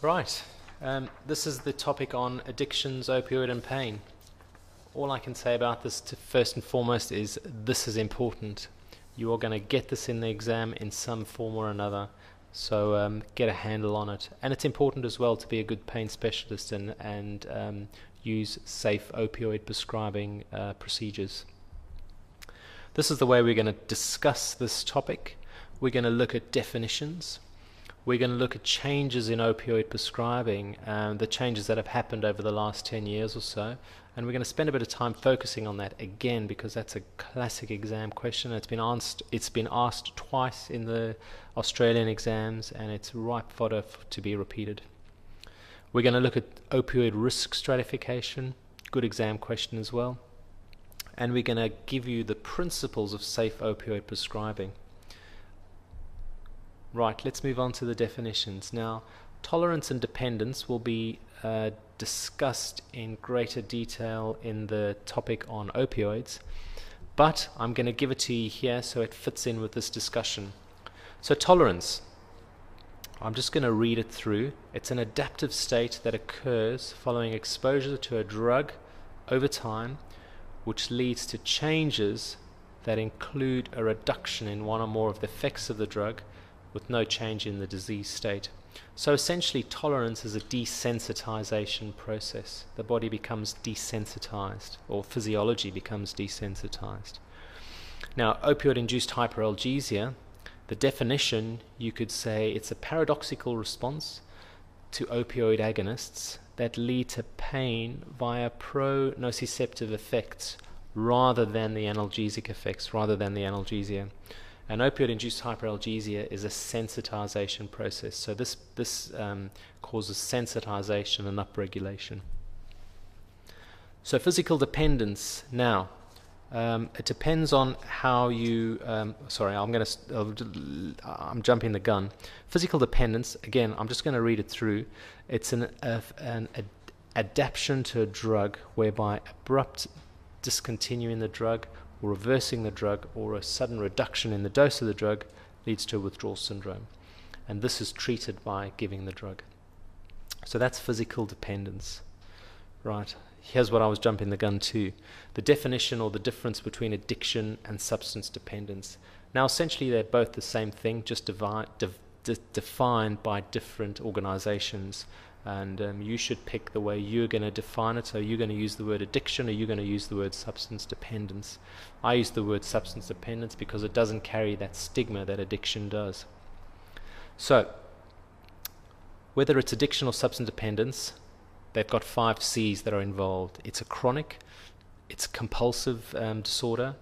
Right, this is the topic on addictions, opioid and pain. All I can say about this first and foremost is this is important. You are going to get this in the exam in some form or another, so get a handle on it. And it's important as well to be a good pain specialist and use safe opioid prescribing procedures. This is the way we're going to discuss this topic. We're going to look at definitions. We're going to look at changes in opioid prescribing, the changes that have happened over the last 10 years or so, and we're going to spend a bit of time focusing on that again because that's a classic exam question. It's been asked twice in the Australian exams, and it's ripe fodder to be repeated. We're going to look at opioid risk stratification, good exam question as well, and we're going to give you the principles of safe opioid prescribing. Right, let's move on to the definitions. Now, tolerance and dependence will be discussed in greater detail in the topic on opioids, but I'm going to give it to you here so it fits in with this discussion. So tolerance, I'm just going to read it through. It's an adaptive state that occurs following exposure to a drug over time, which leads to changes that include a reduction in one or more of the effects of the drug, with no change in the disease state. So essentially tolerance is a desensitization process. The body becomes desensitized, or physiology becomes desensitized. Now, opioid-induced hyperalgesia, the definition, you could say it's a paradoxical response to opioid agonists that lead to pain via pro-nociceptive effects rather than the analgesic effects, rather than the analgesia. And opioid-induced hyperalgesia is a sensitization process. So this causes sensitization and upregulation. So physical dependence now. It depends on how you... I'm jumping the gun. Physical dependence, again, I'm just going to read it through. It's an adaptation to a drug whereby abrupt discontinuing the drug or reversing the drug or a sudden reduction in the dose of the drug leads to a withdrawal syndrome, and this is treated by giving the drug. So that's physical dependence. Right, here's what I was jumping the gun to, the definition or the difference between addiction and substance dependence. Now essentially they're both the same thing, just defined by different organizations, and you should pick the way you're going to define it. So you're going to use the word addiction, or you're going to use the word substance dependence. I use the word substance dependence because it doesn't carry that stigma that addiction does. So whether it's addiction or substance dependence, they've got 5 C's that are involved. It's a chronic, it's compulsive disorder,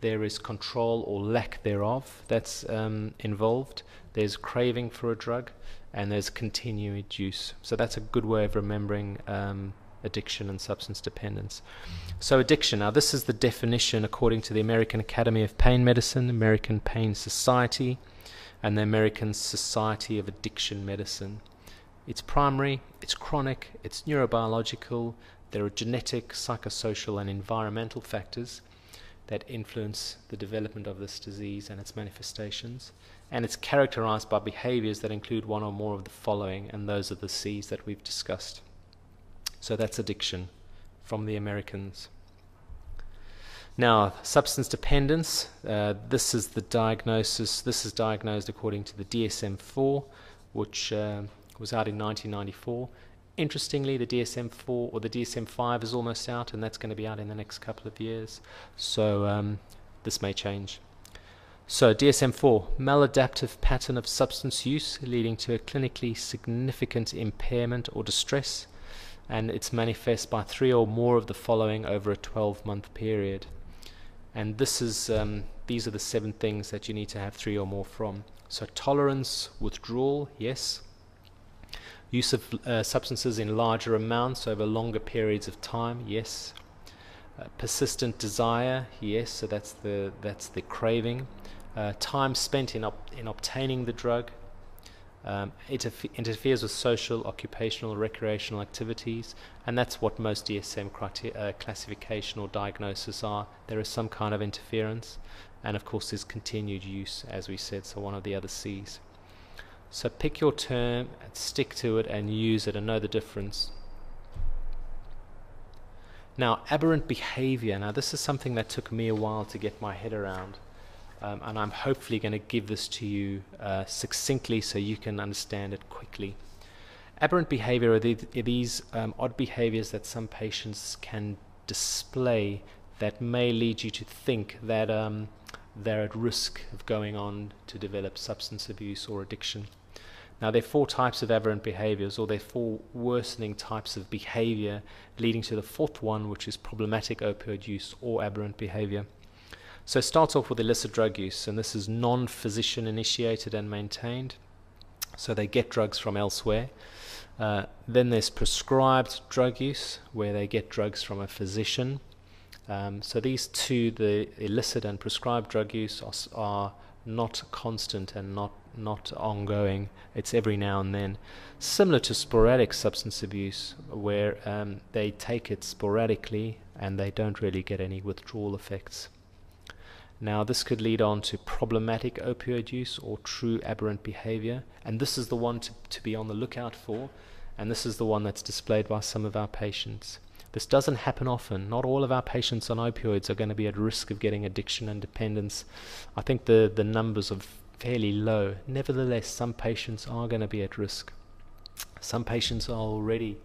there is control or lack thereof that's involved, there's craving for a drug, and there's continued use. So that's a good way of remembering addiction and substance dependence. So addiction, now this is the definition according to the American Academy of Pain Medicine, American Pain Society, and the American Society of Addiction Medicine. It's primary, it's chronic, it's neurobiological, there are genetic, psychosocial and environmental factors that influence the development of this disease and its manifestations, and it's characterized by behaviors that include one or more of the following, and those are the C's that we've discussed. So that's addiction from the Americans. Now substance dependence, this is the diagnosis, this is diagnosed according to the DSM-4, which was out in 1994. Interestingly, the DSM-4 or the DSM-5 is almost out, and that's going to be out in the next couple of years, so this may change. So DSM-4, maladaptive pattern of substance use leading to a clinically significant impairment or distress, and it's manifest by 3 or more of the following over a 12-month period. And this is these are the 7 things that you need to have 3 or more from. So tolerance, withdrawal, yes. Use of substances in larger amounts over longer periods of time, yes. Persistent desire, yes, so that's the craving. Time spent in obtaining the drug. Interferes with social, occupational, recreational activities, and that's what most DSM classification or diagnosis are. There is some kind of interference, and of course there's continued use, as we said, so one of the other C's. So pick your term, and stick to it, and use it, and know the difference. Now, aberrant behavior. Now, this is something that took me a while to get my head around, and I'm hopefully going to give this to you succinctly so you can understand it quickly. Aberrant behavior are these odd behaviors that some patients can display that may lead you to think that they're at risk of going on to develop substance abuse or addiction. Now, there are four types of aberrant behaviors, or there are four worsening types of behavior, leading to the fourth one, which is problematic opioid use or aberrant behavior. So it starts off with illicit drug use, and this is non-physician initiated and maintained. So they get drugs from elsewhere. Then there's prescribed drug use, where they get drugs from a physician. So these two, the illicit and prescribed drug use, are not constant and not ongoing. It's every now and then, similar to sporadic substance abuse, where they take it sporadically and they don't really get any withdrawal effects. Now, this could lead on to problematic opioid use or true aberrant behavior, and this is the one to be on the lookout for, and this is the one that's displayed by some of our patients. This doesn't happen often. Not all of our patients on opioids are going to be at risk of getting addiction and dependence. I think the numbers of fairly low. Nevertheless, some patients are going to be at risk. Some patients are already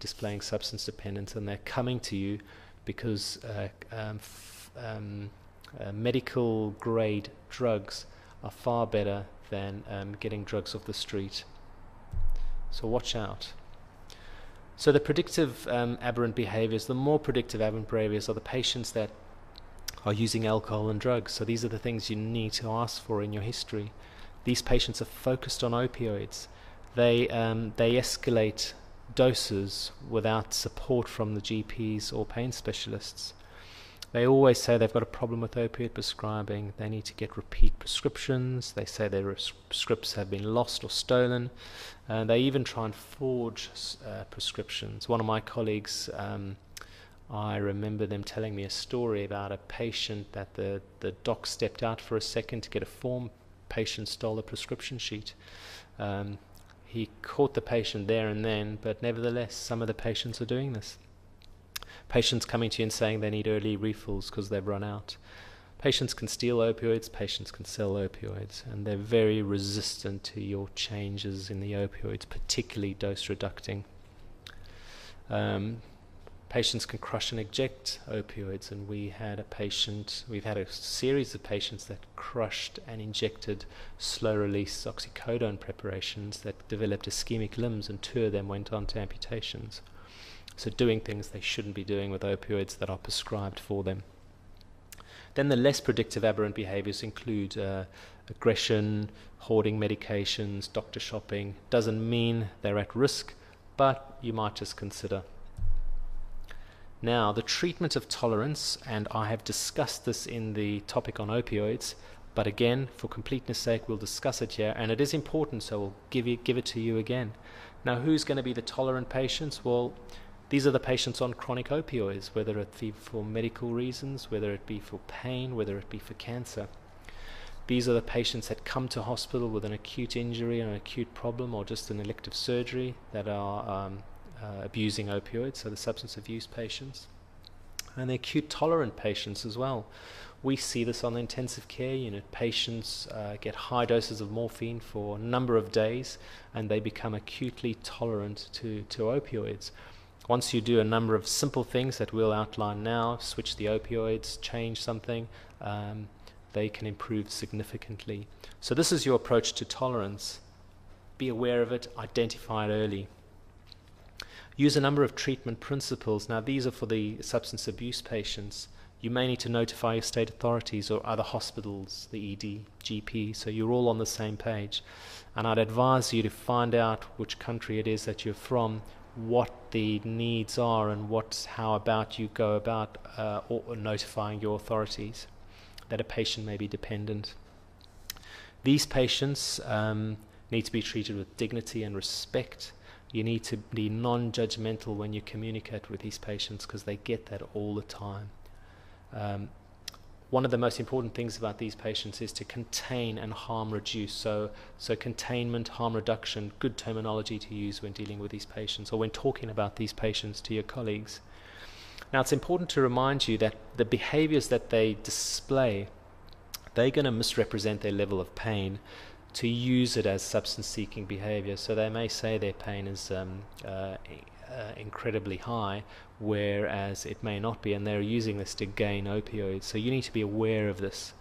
displaying substance dependence, and they're coming to you because medical grade drugs are far better than getting drugs off the street. So watch out. So the predictive aberrant behaviors, the more predictive aberrant behaviors are the patients that are using alcohol and drugs. So these are the things you need to ask for in your history. These patients are focused on opioids. They escalate doses without support from the GPs or pain specialists. They always say they've got a problem with opiate prescribing. They need to get repeat prescriptions. They say their scripts have been lost or stolen. They even try and forge prescriptions. One of my colleagues, I remember them telling me a story about a patient that the doc stepped out for a second to get a form. Patient stole a prescription sheet. He caught the patient there and then, but nevertheless, some of the patients are doing this. Patients coming to you and saying they need early refills because they've run out. Patients can steal opioids, patients can sell opioids, and they're very resistant to your changes in the opioids, particularly dose reducting. Patients can crush and eject opioids, and we've had a series of patients that crushed and injected slow-release oxycodone preparations that developed ischemic limbs, and two of them went on to amputations. So doing things they shouldn't be doing with opioids that are prescribed for them. Then the less predictive aberrant behaviors include aggression, hoarding medications, doctor shopping. Doesn't mean they're at risk, but you might just consider. Now, the treatment of tolerance, and I have discussed this in the topic on opioids, but again, for completeness sake, we'll discuss it here, and it is important, so we'll give it to you again. Now, who's going to be the tolerant patients? Well, these are the patients on chronic opioids, whether it be for medical reasons, whether it be for pain, whether it be for cancer. These are the patients that come to hospital with an acute injury, an acute problem, or just an elective surgery that are abusing opioids, so the substance abuse patients, and the acute tolerant patients as well. We see this on the intensive care unit. Patients get high doses of morphine for a number of days, and they become acutely tolerant to opioids. Once you do a number of simple things that we'll outline now, switch the opioids, change something, they can improve significantly. So this is your approach to tolerance. Be aware of it, identify it early. Use a number of treatment principles. Now, these are for the substance abuse patients. You may need to notify your state authorities or other hospitals, the ED, GP, so you're all on the same page. And I'd advise you to find out which country it is that you're from, what the needs are, and how about you go about or notifying your authorities that a patient may be dependent. These patients need to be treated with dignity and respect. You need to be non-judgmental when you communicate with these patients, because they get that all the time. one of the most important things about these patients is to contain and harm reduce. So containment, harm reduction, good terminology to use when dealing with these patients or when talking about these patients to your colleagues. Now, it's important to remind you that the behaviors that they display, they're going to misrepresent their level of pain to use it as substance-seeking behavior. So they may say their pain is incredibly high, whereas it may not be, and they're using this to gain opioids. So you need to be aware of this.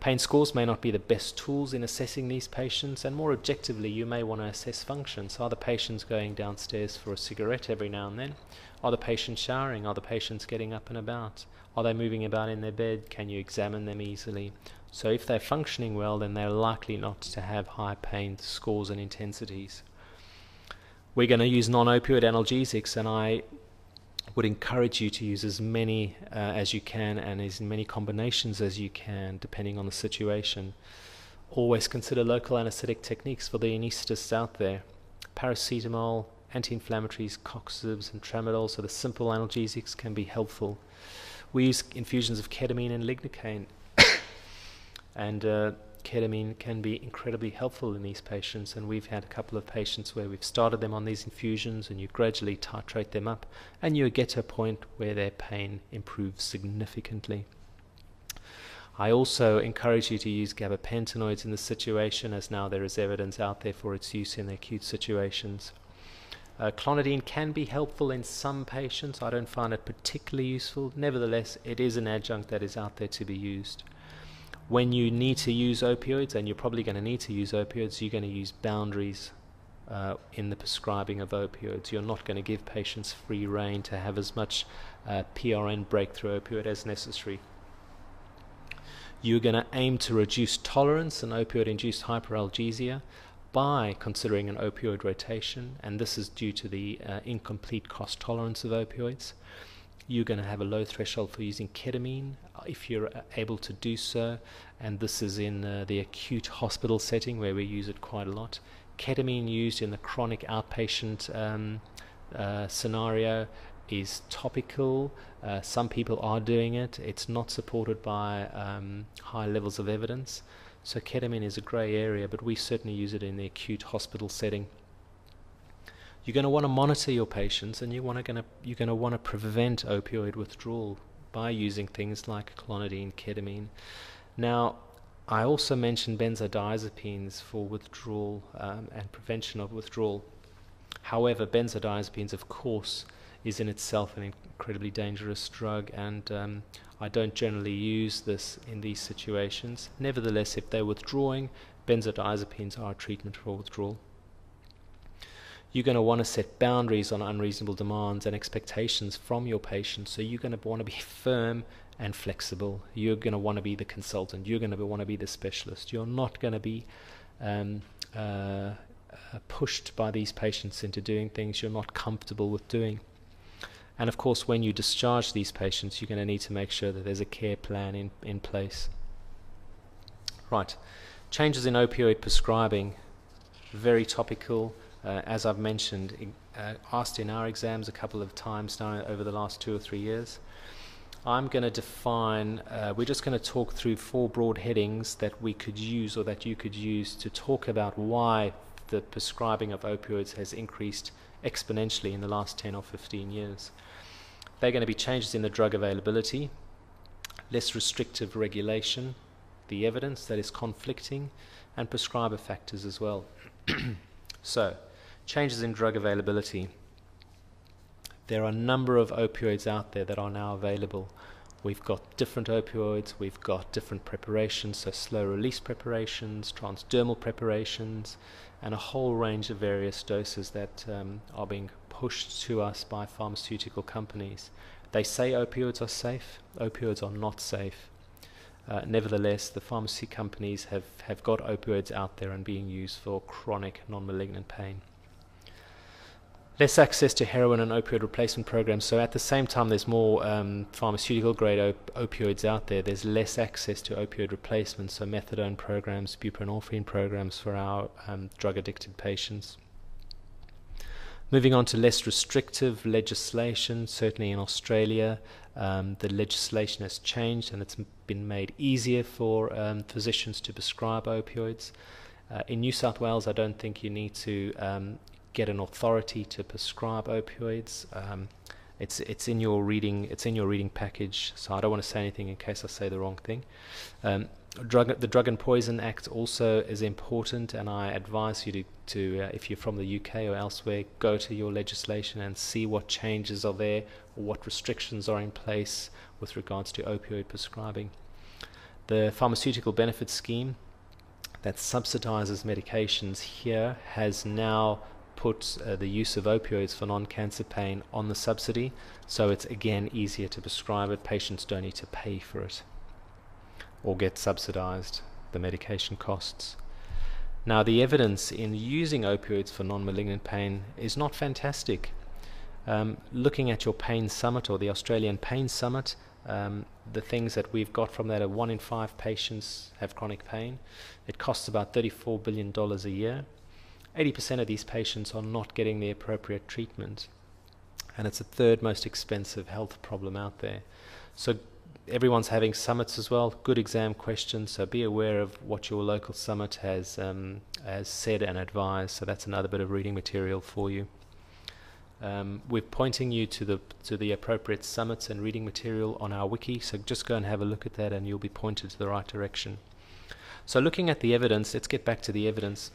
Pain scores may not be the best tools in assessing these patients, and more objectively you may want to assess functions. Are the patients going downstairs for a cigarette every now and then? Are the patients showering? Are the patients getting up and about? Are they moving about in their bed? Can you examine them easily? So if they're functioning well, then they're likely not to have high pain scores and intensities. We're going to use non-opioid analgesics, and I would encourage you to use as many as you can and as many combinations as you can, depending on the situation. Always consider local anesthetic techniques for the anesthetists out there. Paracetamol, anti-inflammatories, coxibs and tramadol, so the simple analgesics, can be helpful. We use infusions of ketamine and lignocaine, and ketamine can be incredibly helpful in these patients, and we've had a couple of patients where we've started them on these infusions, and you gradually titrate them up and you get to a point where their pain improves significantly. I also encourage you to use gabapentinoids in this situation, as now there is evidence out there for its use in acute situations. Clonidine can be helpful in some patients. I don't find it particularly useful. Nevertheless, it is an adjunct that is out there to be used. When you need to use opioids, and you're probably going to need to use opioids, you're going to use boundaries in the prescribing of opioids. You're not going to give patients free rein to have as much PRN, breakthrough opioid, as necessary. You're going to aim to reduce tolerance and opioid-induced hyperalgesia by considering an opioid rotation, and this is due to the incomplete cost tolerance of opioids. You're going to have a low threshold for using ketamine if you're able to do so, and this is in the acute hospital setting where we use it quite a lot. Ketamine used in the chronic outpatient scenario is topical. Some people are doing it. It's not supported by high levels of evidence, so ketamine is a grey area, but we certainly use it in the acute hospital setting. You're going to want to monitor your patients, and you're going to want to prevent opioid withdrawal by using things like clonidine, ketamine. Now, I also mentioned benzodiazepines for withdrawal and prevention of withdrawal. However, benzodiazepines, of course, is in itself an incredibly dangerous drug, and I don't generally use this in these situations. Nevertheless, if they're withdrawing, benzodiazepines are a treatment for withdrawal. You're going to want to set boundaries on unreasonable demands and expectations from your patients. So you're going to want to be firm and flexible. You're going to want to be the consultant. You're going to want to be the specialist. You're not going to be pushed by these patients into doing things you're not comfortable with doing. And of course, when you discharge these patients, you're going to need to make sure that there's a care plan in place. Right. Changes in opioid prescribing. Very topical. As I've mentioned, asked in our exams a couple of times now over the last 2 or 3 years. I'm going to define, we're just going to talk through 4 broad headings that we could use, or that you could use, to talk about why the prescribing of opioids has increased exponentially in the last 10 or 15 years. They're going to be changes in the drug availability, less restrictive regulation, the evidence that is conflicting, and prescriber factors as well. So, changes in drug availability. There are a number of opioids out there that are now available. We've got different opioids, we've got different preparations, so slow release preparations, transdermal preparations, and a whole range of various doses that are being pushed to us by pharmaceutical companies. They say opioids are safe. Opioids are not safe. Nevertheless, the pharmacy companies have got opioids out there and being used for chronic non-malignant pain. Less access to heroin and opioid replacement programs. So at the same time there's more pharmaceutical grade opioids out there, there's less access to opioid replacements, so methadone programs, buprenorphine programs for our drug addicted patients. Moving on to less restrictive legislation. Certainly in Australia, the legislation has changed, and it's been made easier for physicians to prescribe opioids. In New South Wales, I don't think you need to get an authority to prescribe opioids. It's in your reading package, so I don't want to say anything in case I say the wrong thing. The Drug and Poison Act also is important, and I advise you to if you're from the UK or elsewhere, go to your legislation and see what changes are there, or what restrictions are in place with regards to opioid prescribing. The Pharmaceutical Benefit Scheme that subsidizes medications here has now put the use of opioids for non-cancer pain on the subsidy, so it's again easier to prescribe it. Patients don't need to pay for it or get subsidized the medication costs. Now, the evidence in using opioids for non-malignant pain is not fantastic. Looking at your pain summit, or the Australian Pain Summit, the things that we've got from that are 1 in 5 patients have chronic pain. It costs about $34 billion a year. 80% of these patients are not getting the appropriate treatment, and it's the third most expensive health problem out there. So everyone's having summits as well, good exam questions, so be aware of what your local summit has said and advised. So that's another bit of reading material for you. We're pointing you to the appropriate summits and reading material on our wiki, so just go and have a look at that and you'll be pointed to the right direction. So looking at the evidence, let's get back to the evidence.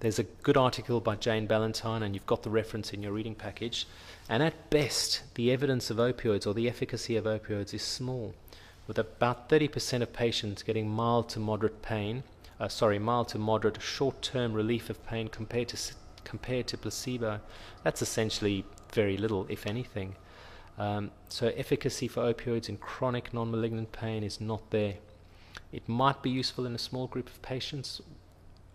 There's a good article by Jane Ballantyne, and you've got the reference in your reading package. And at best, the evidence of opioids, or the efficacy of opioids, is small, with about 30% of patients getting mild to moderate pain, mild to moderate short-term relief of pain compared to placebo. That's essentially very little, if anything. So efficacy for opioids in chronic non-malignant pain is not there. It might be useful in a small group of patients.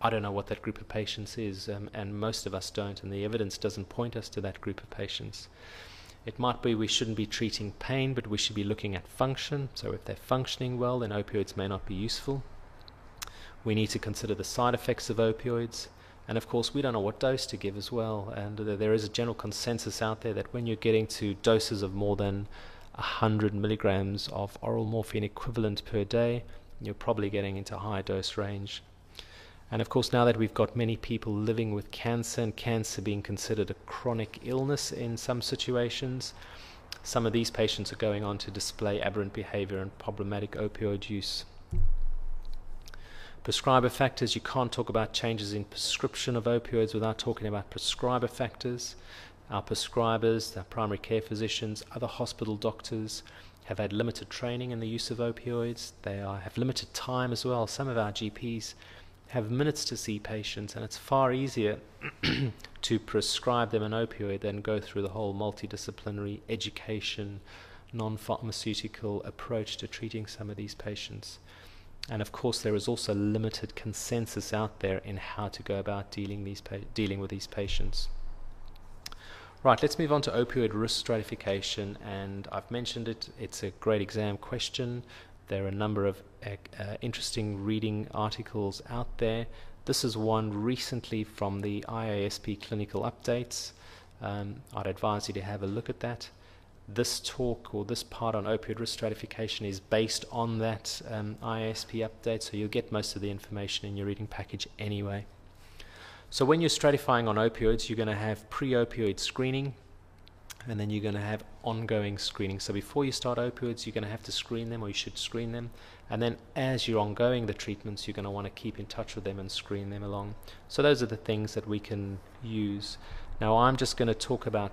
I don't know what that group of patients is, and most of us don't, and the evidence doesn't point us to that group of patients. It might be we shouldn't be treating pain, but we should be looking at function. So if they're functioning well, then opioids may not be useful. We need to consider the side effects of opioids, and of course we don't know what dose to give as well, and there is a general consensus out there that when you're getting to doses of more than 100 milligrams of oral morphine equivalent per day, you're probably getting into high dose range. And of course, now that we've got many people living with cancer, and cancer being considered a chronic illness in some situations, some of these patients are going on to display aberrant behavior and problematic opioid use. Prescriber factors. You can't talk about changes in prescription of opioids without talking about prescriber factors. Our prescribers, our primary care physicians, other hospital doctors have had limited training in the use of opioids. They have limited time as well. Some of our GPs have minutes to see patients, and it's far easier to prescribe them an opioid than go through the whole multidisciplinary education, non-pharmaceutical approach to treating some of these patients. And of course, there is also limited consensus out there in how to go about dealing with these patients. Right, let's move on to opioid risk stratification, and I've mentioned it. It's a great exam question. There are a number of interesting reading articles out there. This is one recently from the IASP clinical updates. I'd advise you to have a look at that. This talk, or this part on opioid risk stratification, is based on that IASP update, so you'll get most of the information in your reading package anyway. So when you're stratifying on opioids, you're going to have pre-opioid screening, and then you're going to have ongoing screening. So before you start opioids, you're going to have to screen them, or you should screen them. And then as you're ongoing the treatments, you're going to want to keep in touch with them and screen them along. So those are the things that we can use. Now, I'm just going to talk about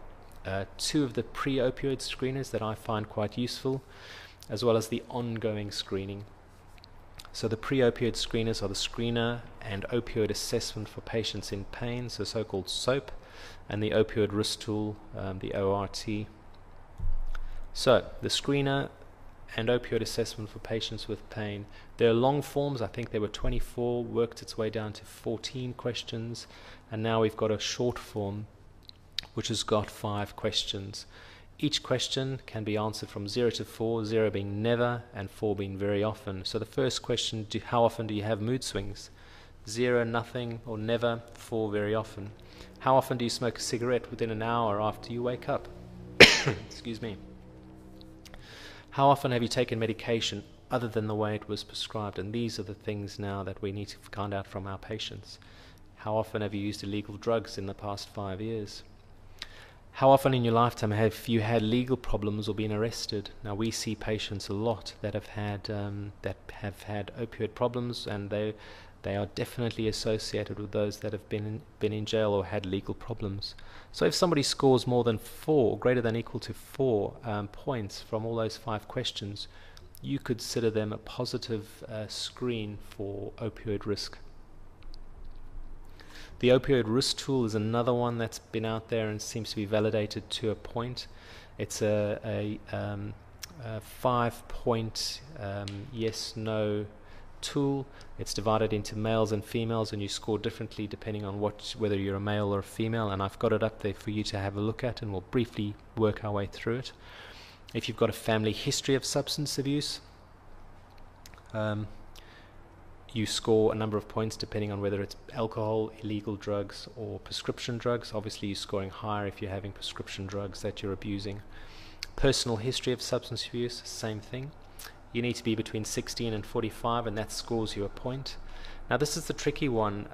two of the pre-opioid screeners that I find quite useful, as well as the ongoing screening. So the pre-opioid screeners are the screener and opioid assessment for patients in pain, so so-called SOAP, and the opioid risk tool, the ORT. So the screener and opioid assessment for patients with pain. There are long forms. I think there were 24, worked its way down to 14 questions, and now we've got a short form which has got 5 questions. Each question can be answered from 0 to 4, 0 being never and 4 being very often. So the first question, how often do you have mood swings? 0, nothing, or never; 4, very often. How often do you smoke a cigarette within an hour after you wake up? Excuse me. How often have you taken medication other than the way it was prescribed? And these are the things now that we need to find out from our patients. How often have you used illegal drugs in the past 5 years? How often in your lifetime have you had legal problems or been arrested? Now we see patients a lot that have had opioid problems, and they are definitely associated with those that have been in jail or had legal problems. So if somebody scores more than 4, or greater than or equal to 4 points from all those 5 questions, you could consider them a positive screen for opioid risk. The opioid risk tool is another one that's been out there and seems to be validated to a point. It's a 5-point yes/no tool. It's divided into males and females, and you score differently depending on whether you're a male or a female. And I've got it up there for you to have a look at, and we'll briefly work our way through it. If you've got a family history of substance abuse, you score a number of points depending on whether it's alcohol, illegal drugs, or prescription drugs. Obviously, you're scoring higher if you're having prescription drugs that you're abusing. Personal history of substance abuse, same thing. You need to be between 16 and 45, and that scores you a point. Now, this is the tricky one.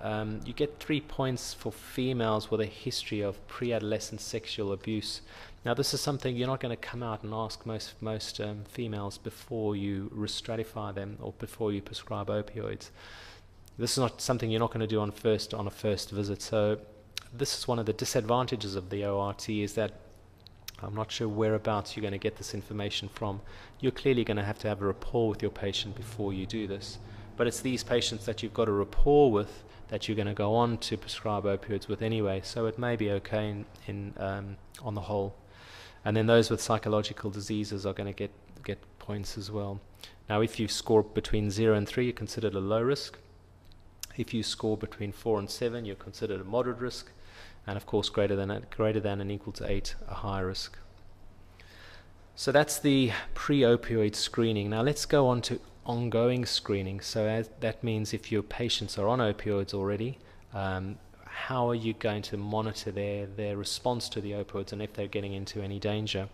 You get 3 points for females with a history of pre-adolescent sexual abuse. Now, this is something you're not going to come out and ask most females before you re-stratify them or before you prescribe opioids. This is not something you're not going to do on a first visit. So this is one of the disadvantages of the ORT, is that I'm not sure whereabouts you're going to get this information from. You're clearly going to have a rapport with your patient before you do this. But it's these patients that you've got a rapport with that you're going to go on to prescribe opioids with anyway. So it may be okay on the whole. And then those with psychological diseases are going to get points as well. Now, if you score between 0 and 3, you're considered a low risk. If you score between 4 and 7, you're considered a moderate risk. And of course, greater than and equal to 8, a high risk. So that's the pre-opioid screening. Now let's go on to ongoing screening. So that means if your patients are on opioids already, how are you going to monitor their response to the opioids and if they're getting into any danger?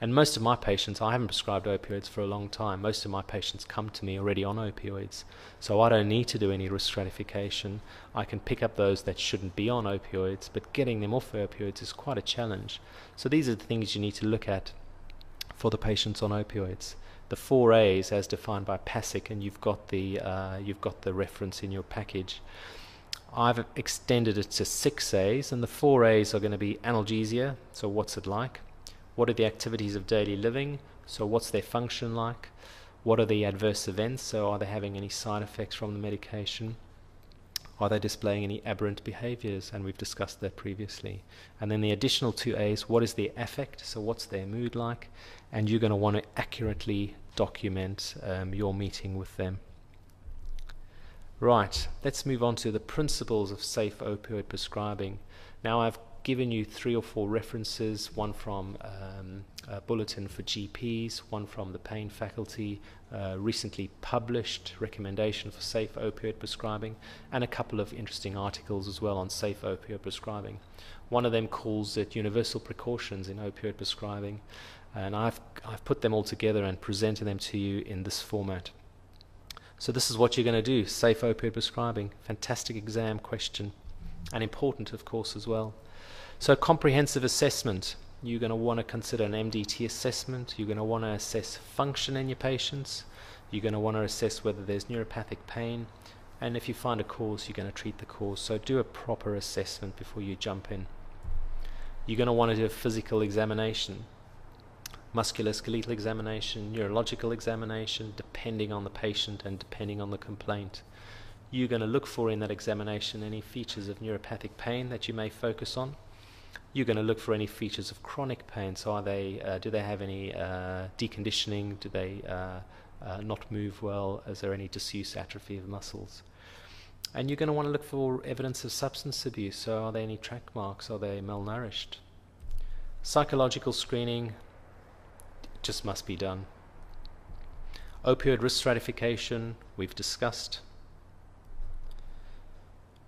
And most of my patients, I haven't prescribed opioids for a long time. Most of my patients come to me already on opioids, so I don't need to do any risk stratification. I can pick up those that shouldn't be on opioids, but getting them off opioids is quite a challenge. So these are the things you need to look at for the patients on opioids. The 4 A's as defined by PASIC, and you've got the reference in your package. I've extended it to 6 A's, and the 4 A's are going to be analgesia, so what's it like? What are the activities of daily living? So what's their function like? What are the adverse events? So are they having any side effects from the medication? Are they displaying any aberrant behaviors? And we've discussed that previously. And then the additional 2 A's, what is their affect? So what's their mood like? And you're going to want to accurately document your meeting with them. Right, let's move on to the principles of safe opioid prescribing. Now, I've given you 3 or 4 references, one from a bulletin for GPs, one from the pain faculty, recently published recommendation for safe opioid prescribing, and a couple of interesting articles as well on safe opioid prescribing. One of them calls it universal precautions in opioid prescribing, and I've put them all together and presented them to you in this format. So this is what you're going to do, safe opioid prescribing, fantastic exam question, and important of course as well. So comprehensive assessment, you're going to want to consider an MDT assessment, you're going to want to assess function in your patients, you're going to want to assess whether there's neuropathic pain, and if you find a cause, you're going to treat the cause. So do a proper assessment before you jump in. You're going to want to do a physical examination, musculoskeletal examination, neurological examination, depending on the patient and depending on the complaint. You're going to look for in that examination any features of neuropathic pain that you may focus on. You're going to look for any features of chronic pain. So do they have any deconditioning? Do they not move well? Is there any disuse, atrophy of muscles? And you're going to want to look for evidence of substance abuse. So are there any track marks? Are they malnourished? Psychological screening just must be done. Opioid risk stratification, we've discussed.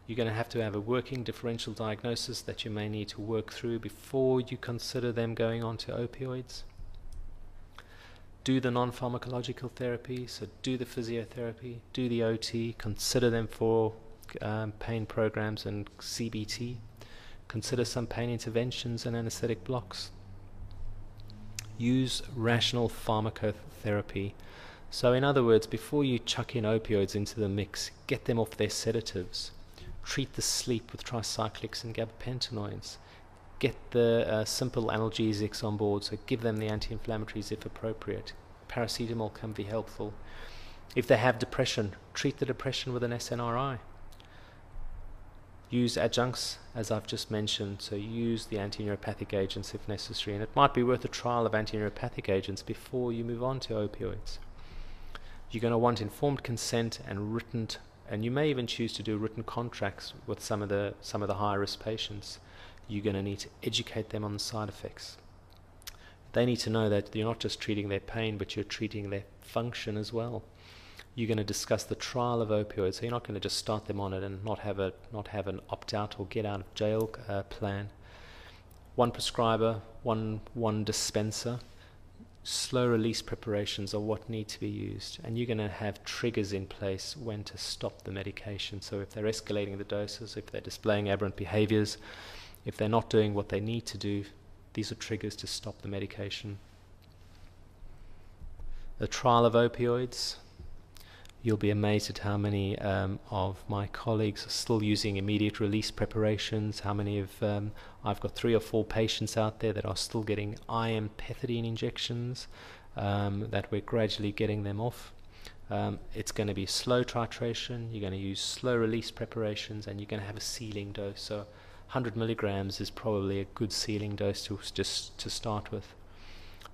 You're going to have a working differential diagnosis that you may need to work through before you consider them going on to opioids. do the non-pharmacological therapy, so do the physiotherapy, do the OT, consider them for pain programs and CBT, consider some pain interventions and anesthetic blocks. Use rational pharmacotherapy. So in other words, before you chuck in opioids into the mix, get them off their sedatives. Treat the sleep with tricyclics and gabapentinoids. Get the simple analgesics on board, so give them the anti-inflammatories if appropriate. Paracetamol can be helpful. If they have depression, treat the depression with an SNRI. Use adjuncts, as I've just mentioned, so use the antineuropathic agents if necessary, and it might be worth a trial of antineuropathic agents before you move on to opioids. You're going to want informed consent and written, and you may even choose to do written contracts with some of the high-risk patients. You're going to need to educate them on the side effects. They need to know that you're not just treating their pain, but you're treating their function as well. You're going to discuss the trial of opioids, so you're not going to just start them on it and not have an opt-out or get-out-of-jail plan. One prescriber, one dispenser. Slow-release preparations are what need to be used, and you're going to have triggers in place when to stop the medication. So if they're escalating the doses, if they're displaying aberrant behaviours, if they're not doing what they need to do, these are triggers to stop the medication. The trial of opioids. You'll be amazed at how many of my colleagues are still using immediate release preparations, how many of I've got 3 or 4 patients out there that are still getting IM-pethidine injections that we're gradually getting them off. It's going to be slow titration, you're going to use slow release preparations, and you're going to have a ceiling dose. So 100 milligrams is probably a good ceiling dose to start with.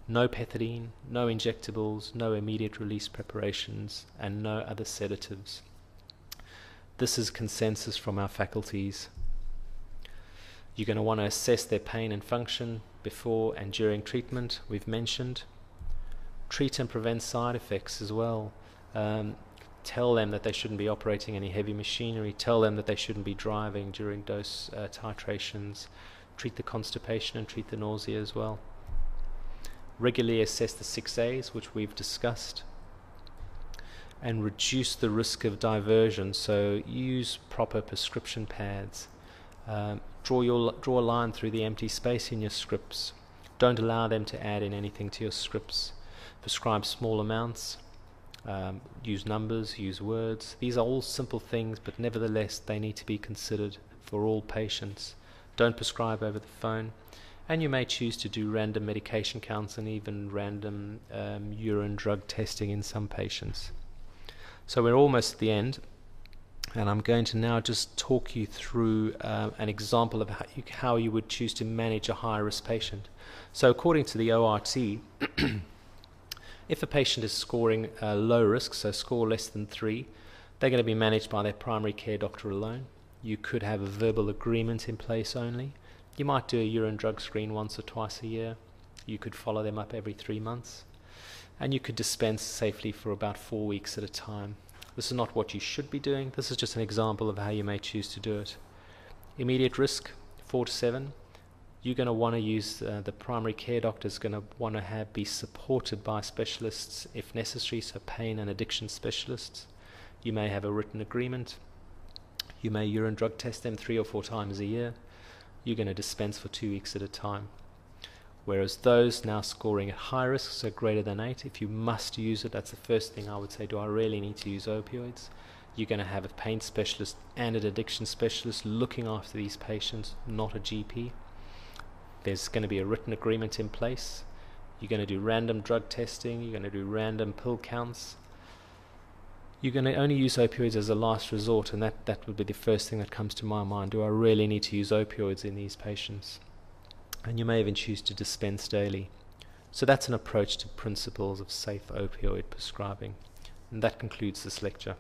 No pethidine, no injectables, no immediate release preparations, and no other sedatives. This is consensus from our faculties. You're going to want to assess their pain and function before and during treatment, we've mentioned. Treat and prevent side effects as well. Tell them that they shouldn't be operating any heavy machinery. Tell them that they shouldn't be driving during dose titrations. Treat the constipation and treat the nausea as well. Regularly assess the 6A's, which we've discussed, and reduce the risk of diversion, so use proper prescription pads. Draw a line through the empty space in your scripts. Don't allow them to add in anything to your scripts. Prescribe small amounts. Use numbers, use words. These are all simple things, but nevertheless they need to be considered for all patients. Don't prescribe over the phone. And you may choose to do random medication counts and even random urine drug testing in some patients. So we're almost at the end, and I'm going to now just talk you through an example of how you would choose to manage a high-risk patient. So according to the ORT, if a patient is scoring low risk, so score less than 3, they're going to be managed by their primary care doctor alone. You could have a verbal agreement in place only. You might do a urine drug screen once or twice a year. You could follow them up every 3 months. And you could dispense safely for about 4 weeks at a time. This is not what you should be doing. This is just an example of how you may choose to do it. Immediate risk, 4 to 7. You're going to want to use the primary care doctor is going to want to be supported by specialists if necessary, so pain and addiction specialists. You may have a written agreement. You may urine drug test them 3 or 4 times a year. You're going to dispense for 2 weeks at a time. Whereas those now scoring at high risk, so greater than 8, if you must use it, that's the first thing I would say, do I really need to use opioids? You're going to have a pain specialist and an addiction specialist looking after these patients, not a GP. There's going to be a written agreement in place. You're going to do random drug testing, you're going to do random pill counts. You're going to only use opioids as a last resort, and that would be the first thing that comes to my mind. Do I really need to use opioids in these patients? And you may even choose to dispense daily. So that's an approach to principles of safe opioid prescribing. And that concludes this lecture.